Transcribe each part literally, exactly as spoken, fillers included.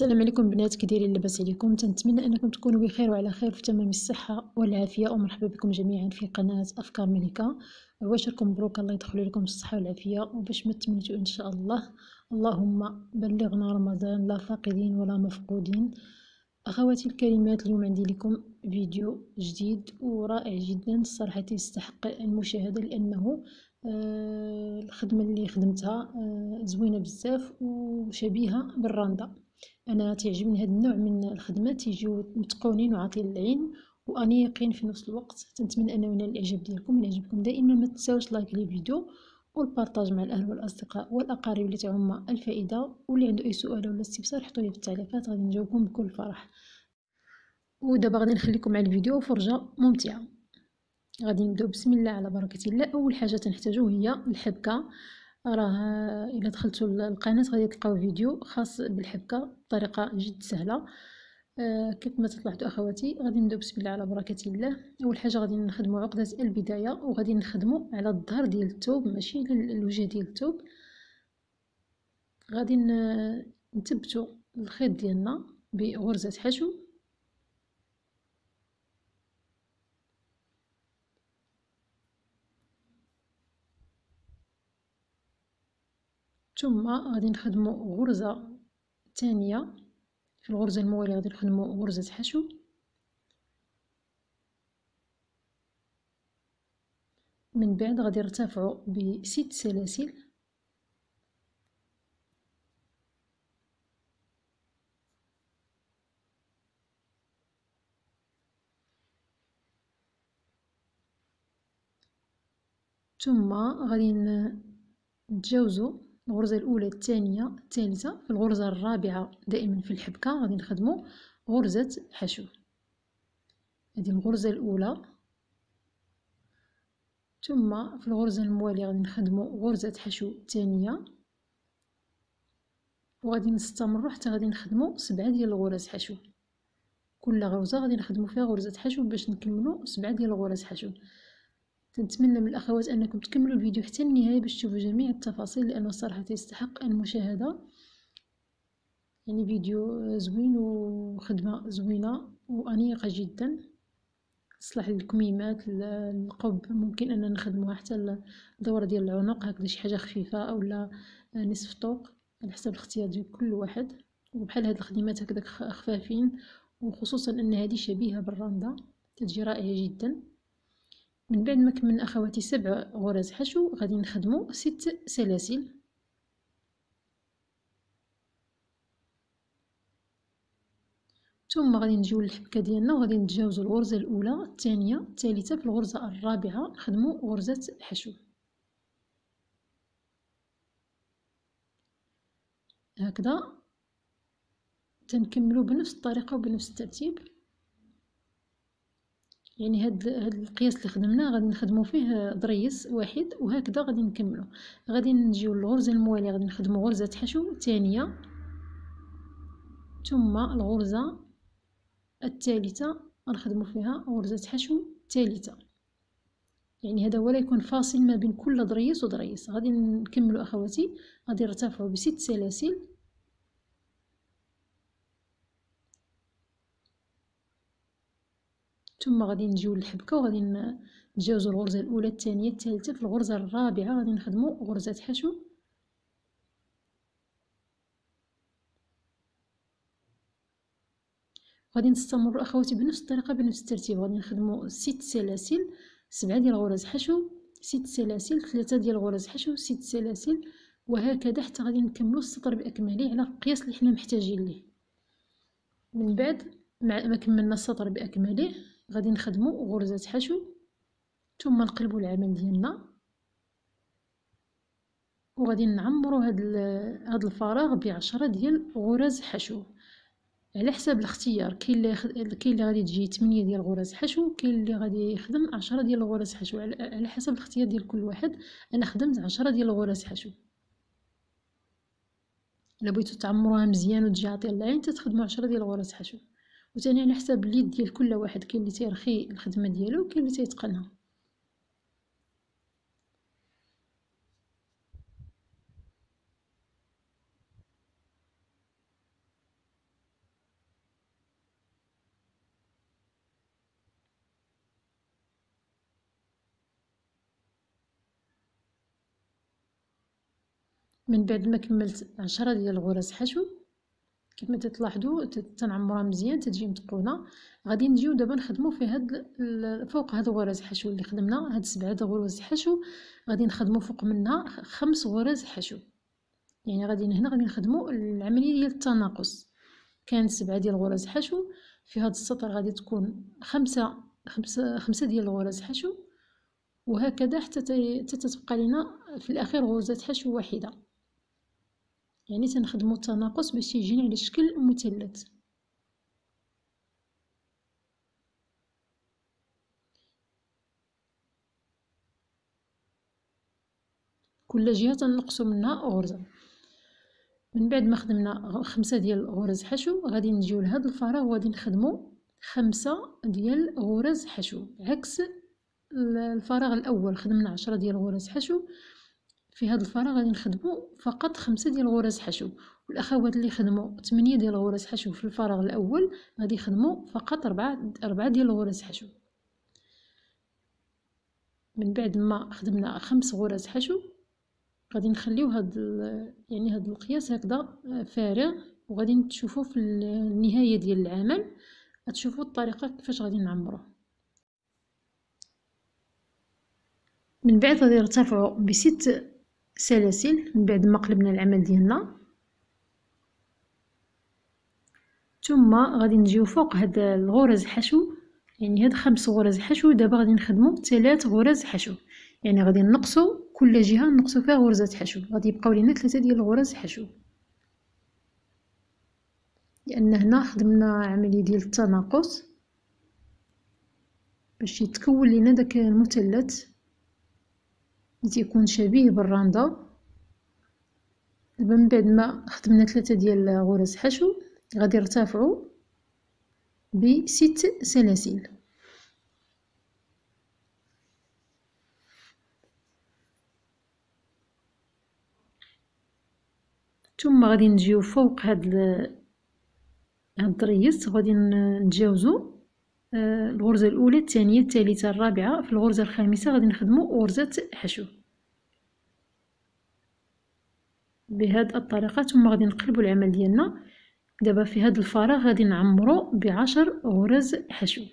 السلام عليكم بنات، كديرين اللباس عليكم؟ تنتمنى انكم تكونوا بخير وعلى خير في تمام الصحه والعافيه، ومرحبا بكم جميعا في قناه افكار ملكه. واشركم مبروك، الله يدخل لكم الصحه والعافيه. وباش ما تمنجوا ان شاء الله، اللهم بلغنا رمضان لا فاقدين ولا مفقودين. اخواتي الكريمات، اليوم عندي لكم فيديو جديد ورائع جدا الصراحه، يستحق المشاهده لانه آه الخدمه اللي خدمتها آه زوينه بزاف وشبيهه بالرنده. انا تعجبني هذا النوع من الخدمات، يجيو متقونين وعاطي العين وانيقين في نفس الوقت. تنتمنى انه ينال الاعجاب ديالكم. من عجبكم دائما ما تنساوش لايك للفيديو والبارطاج مع الاهل والاصدقاء والاقارب اللي تعم الفائده، واللي عنده اي سؤال ولا استفسار حطوا لي في التعليقات، غادي نجاوبكم بكل فرح. ودابا غادي نخليكم على الفيديو فرجه ممتعه. غادي نبداو بسم الله على بركه الله. اول حاجه تنحتاجو هي الحبكه، راه الا دخلتوا القناه غادي تلقاو فيديو خاص بالحبكه بطريقه جد سهله. آه كيف ما تلاحظوا اخواتي، غادي نبداو بسم الله على بركه الله. اول حاجه غادي نخدموا عقده البدايه، وغادي نخدموا على الظهر ديال الثوب ماشي الوجه ديال الثوب. غادي نثبتوا الخيط ديالنا بغرزه حشو، ثم غادي نخدموا غرزه ثانيه. في الغرزه المواليه غادي نخدموا غرزه حشو، من بعد غادي نرتفعوا بست سلاسل. ثم غادي نتجاوزوا الغرزه الاولى الثانيه الثالثه. في الغرزه الرابعه دائما في الحبكه غادي نخدموا غرزه حشو. هذه الغرزه الاولى، ثم في الغرزه المواليه غادي نخدموا غرزه حشو ثانيه، وغادي نستمروا حتى غادي نخدموا سبعه ديال الغرز حشو. كل غرزه غادي نخدموا فيها غرزه حشو باش نكملوا سبعه ديال الغرز حشو. تنتمنى من الاخوات انكم تكملوا الفيديو حتى النهايه باش تشوفوا جميع التفاصيل، لانه صراحه يستحق المشاهده. يعني فيديو زوين وخدمه زوينه وانيقه جدا، تصلح للكميمات القب. ممكن اننا نخدموها حتى الدوره ديال العنق، هكذا شي حاجه خفيفه اولا نصف طوق على حسب الاختيار ديال كل واحد. وبحال هاد الخدمات هكذا خفافين، وخصوصا ان هذه شبيهه بالرنده، تجي رائعه جدا. من بعد ما كملنا اخواتي سبع غرز حشو، غادي نخدموا ست سلاسل. ثم غادي نجيو للحبكه ديالنا، وغادي نتجاوزوا الغرزه الاولى الثانيه الثالثه. في الغرزه الرابعه نخدموا غرزه حشو. هكذا تنكملوا بنفس الطريقه وبنفس الترتيب. يعني هاد هاد القياس اللي خدمناه غادي نخدمو فيه ضريس واحد، وهكذا غادي نكملو. غادي نجيو للغرزه المواليه، غادي نخدمو غرزه حشو ثانيه، ثم الغرزه الثالثه غنخدمو فيها غرزه حشو ثالثه. يعني هذا هو يكون فاصل ما بين كل ضريس وضريس. غادي نكملو اخواتي، غادي نرتفعو بست سلاسل. ثم غادي نجيو للحبكه، وغادي نتجاوزوا الغرزه الاولى الثانيه الثالثه. في الغرزه الرابعه غادي نخدموا غرزه حشو. غادي نستمروا اخواتي بنفس الطريقه بنفس الترتيب. غادي نخدموا ست سلاسل، سبعه ديال غرز حشو، ست سلاسل، ثلاثه ديال غرز حشو، ست سلاسل، وهكذا حتى غادي نكملوا السطر باكمله على القياس اللي حنا محتاجين ليه. من بعد ما كملنا السطر باكمله غادي نخدموا غرزه حشو، ثم نقلبوا العمل ديالنا، وغادي نعمروا هاد هاد الفراغ بعشرة ديال غرز حشو على حسب الاختيار. كاين اللي كاين اللي غادي تجي ثمانية ديال غرز حشو، كاين اللي غادي يخدم عشرة ديال غرز حشو، على حسب الاختيار ديال كل واحد. انا خدمت عشرة ديال غرز حشو. الا بغيتو تعمروها مزيان وتجي عاطيه العين تتخدموا عشرة ديال غرز حشو. وثاني على حساب اليد ديال كل واحد، كاين اللي تيرخي الخدمه ديالو وكاين اللي تيتقنها. من بعد ما كملت عشرة ديال الغرز حشو كما تلاحظوا تنعمرها مزيان تتجي متقونه. غادي نجيو دابا نخدموا في هاد فوق هاد الغرز حشو اللي خدمنا، هاد سبعه غرز حشو غادي نخدموا فوق منها خمس غرز حشو. يعني غادي هنا غادي نخدموا العمليه ديال التناقص، كانت سبعه ديال الغرز حشو في هاد السطر غادي تكون خمسه خمسه خمسه ديال الغرز حشو، وهكذا حتى تتبقى لنا في الاخير غرزه حشو واحده. يعني تنخدموا التناقص باش يجينا على شكل مثلث. كل جهه تنقصوا منها غرزه. من بعد ما خدمنا خمسه ديال غرز حشو غادي نجيو لهاد الفراغ وغادي نخدموا خمسه ديال غرز حشو، عكس الفراغ الاول خدمنا عشرة ديال غرز حشو، في هاد الفراغ غادي نخدموا فقط خمسه ديال غرز حشو. والاخوات اللي خدموا ثمانية ديال غرز حشو في الفراغ الاول غادي يخدموا فقط أربعة أربعة ديال غرز حشو. من بعد ما خدمنا خمس غرز حشو غادي نخليو هاد يعني هاد القياس هكذا فارغ، وغادي تشوفوا في النهايه ديال العمل غتشوفوا الطريقه كيفاش غادي نعمروه. من بعد غادي نرتفعوا بست سلاسل من بعد ما قلبنا العمل ديالنا، ثم غادي نجيو فوق هاد الغرز حشو. يعني هاد خمس غرز حشو دابا غادي نخدمو ثلاث غرز حشو، يعني غادي نقصوا كل جهه نقصوا فيها غرزه حشو، غادي يبقاو لينا ثلاثه ديال الغرز حشو، لان هنا خدمنا عمليه ديال التناقص باش يتكون لينا داك المثلث اللي تيكون شبيه بالرنده. دابا من بعد ما خدمنا ثلاثه ديال غرز حشو غادي نرتفعوا بست سلاسل. ثم غادي نجيو فوق هاد الضريس غادي نتجاوزو الغرزه الاولى الثانيه الثالثه الرابعه، في الغرزه الخامسه غادي نخدمو غرزه حشو بهاد الطريقه. ثم غادي نقلبو العمل ديالنا. دابا في هاد الفراغ غادي نعمرو بعشر غرز حشو.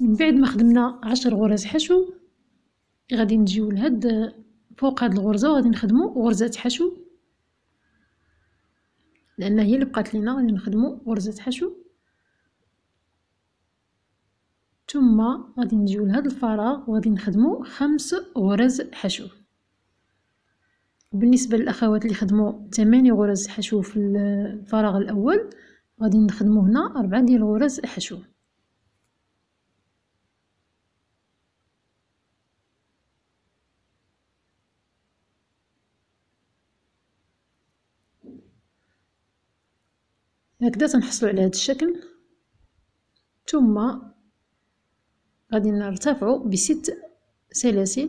من بعد ما خدمنا عشر غرز حشو غادي نجيو لهاد فوق هاد الغرزه وغادي نخدمو غرزه حشو، لان هي اللي بقات لينا غادي نخدمو غرزه حشو. ثم غادي نجيو لهاد الفراغ وغادي نخدمو خمس غرز حشو. بالنسبه للاخوات اللي خدمو ثمانية غرز حشو في الفراغ الاول غادي نخدمو هنا أربعة ديال غرز حشو. هكذا تنحصلوا على هذا الشكل. ثم غادي نرتفعوا بست سلاسل.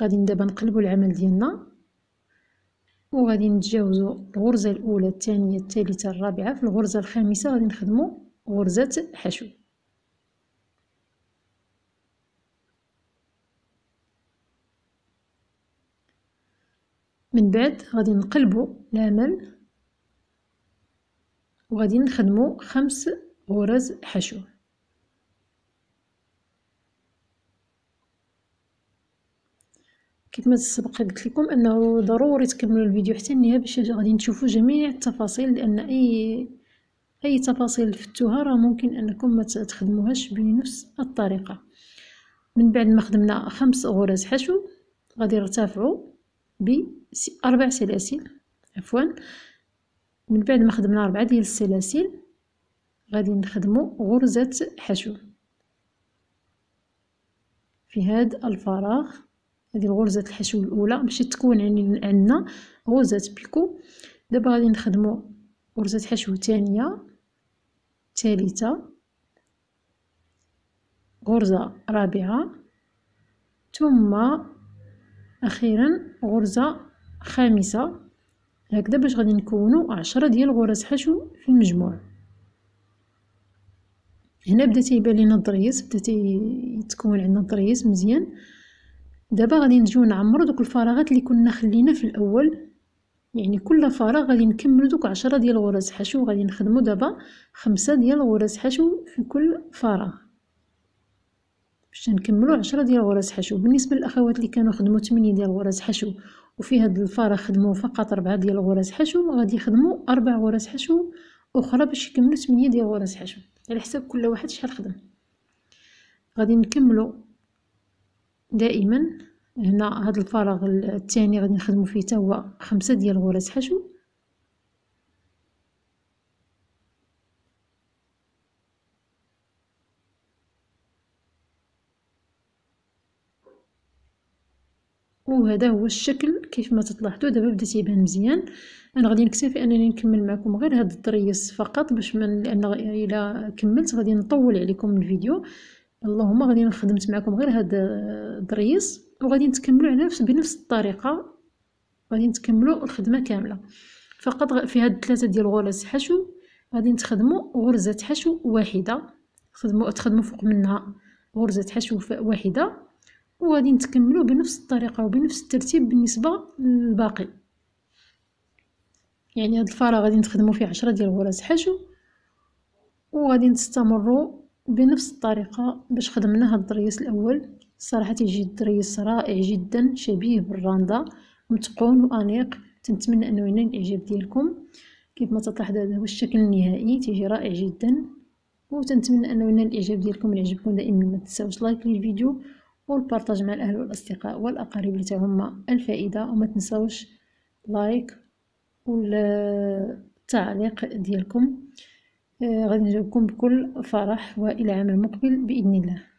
غادي دابا نقلبوا العمل ديالنا وغادي نتجاوزوا الغرزه الاولى الثانيه الثالثه الرابعه، في الغرزه الخامسه غادي نخدموا غرزه حشو. من بعد غادي نقلبوا العمل وغادي نخدموا خمس غرز حشو. كما سبق قلت لكم انه ضروري تكملوا الفيديو حتى النهايه باش غادي تشوفوا جميع التفاصيل، لان اي اي تفاصيل فتوها راه ممكن انكم ما تخدموهاش بنفس الطريقه. من بعد ما خدمنا خمس غرز حشو غادي نرتفعوا بأربع سلاسل عفوا. من بعد ما خدمنا أربعة ديال السلاسل غادي نخدمو غرزة حشو. في هذا الفراغ. هذه غرزة الحشو الأولى باش تكون يعني عندنا غرزة بيكو. دابا غادي نخدمو غرزة حشو ثانية، ثالثة، غرزة رابعة، ثم أخيرا غرزة خامسة، هكذا باش غادي نكونو عشرة ديال غرز حشو في المجموع. هنا بدا تيبان لينا الضريس، بدا تيتكون عندنا الضريس مزيان. دابا غادي نجيو نعمرو دوك الفراغات اللي كنا خلينا في الاول، يعني كل فراغ غادي نكملو دوك عشرة ديال غرز حشو. غادي نخدمو دابا خمسة ديال غرز حشو في كل فراغ باش نكملو عشرة ديال غرز حشو. بالنسبه للاخوات اللي كانوا خدموا ثمانية ديال غرز حشو وفي هذا الفراغ خدموا فقط أربعة ديال غرز حشو، غادي يخدموا أربع غرز حشو اخرى باش يكملوا ثمانية ديال غرز حشو، على حساب كل واحد شحال خدم. غادي نكملوا دائما هنا هذا الفراغ الثاني غادي نخدموا فيه حتى هو خمسة ديال غرز حشو. وهذا هو الشكل كيف ما تلاحظوا. دابا بدا تيبان مزيان. انا غادي نكتفي انني نكمل معكم غير هذا الضريس فقط، باش من لان الا كملت غادي نطول عليكم الفيديو. اللهم غادي نخدمت معكم غير هذا الضريس وغادي نتكملوا على نفس بنفس الطريقه، غادي نتكملوا الخدمه كامله. فقط في هاد ثلاثه ديال غرز حشو غادي نخدموا غرزه حشو واحده، خدموا تخدموا فوق منها غرزه حشو واحده، وغادي نتكملوا بنفس الطريقه وبنفس الترتيب بالنسبه للباقي. يعني هذا الفراغ غادي نخدموا فيه عشرة ديال غرز حشو وغادي نستمروا بنفس الطريقه باش خدمنا هذا الضريس الاول. صراحه تيجي الضريس رائع جدا، شبيه بالراندا، متقون وانيق. تنتمنى انه ينال الاعجاب ديالكم. كيف ما تلاحظوا هذا هو الشكل النهائي، تيجي رائع جدا، وتنتمنى انه ينال الاعجاب ديالكم. اللي عجبكم دائما ما تنساوش لايك للفيديو والبارتاج مع الأهل والأصدقاء والأقارب اللي هما الفائدة، وما تنساوش لايك والتعليق ديالكم. غادي نجاوبكم بكل فرح، وإلى عام مقبل بإذن الله.